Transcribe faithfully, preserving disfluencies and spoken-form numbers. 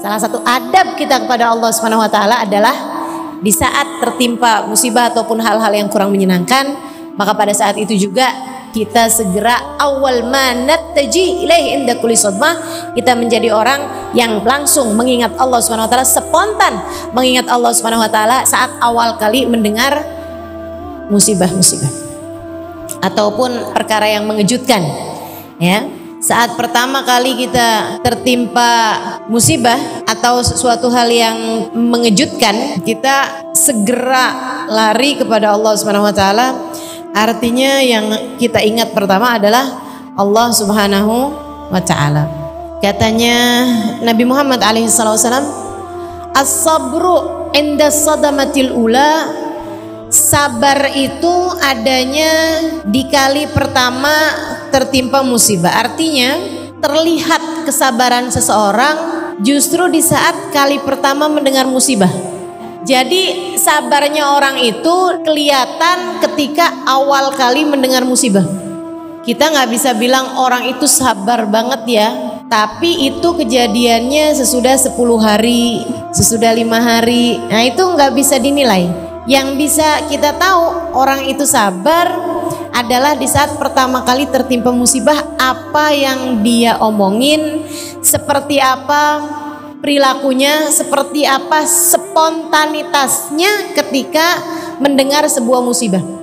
Salah satu adab kita kepada Allah Subhanahu Wa Taala adalah di saat tertimpa musibah ataupun hal-hal yang kurang menyenangkan, maka pada saat itu juga kita segera awal manattaji ilaihi inda kulli sadmah, kita menjadi orang yang langsung mengingat Allah Subhanahu Wa Taala, spontan mengingat Allah Subhanahu Wa Taala saat awal kali mendengar musibah-musibah ataupun perkara yang mengejutkan, ya. Saat pertama kali kita tertimpa musibah atau sesuatu hal yang mengejutkan, kita segera lari kepada Allah Subhanahu Wa Taala. Artinya yang kita ingat pertama adalah Allah Subhanahu Wa Taala. Katanya Nabi Muhammad Alaihissalam, "As-sabru indasodamati ulā." Sabar itu adanya di kali pertama tertimpa musibah. Artinya terlihat kesabaran seseorang justru di saat kali pertama mendengar musibah. Jadi sabarnya orang itu kelihatan ketika awal kali mendengar musibah. Kita nggak bisa bilang orang itu sabar banget ya, tapi itu kejadiannya sesudah sepuluh hari, sesudah lima hari. Nah itu nggak bisa dinilai. Yang bisa kita tahu orang itu sabar adalah di saat pertama kali tertimpa musibah, apa yang dia omongin, seperti apa perilakunya, seperti apa spontanitasnya ketika mendengar sebuah musibah.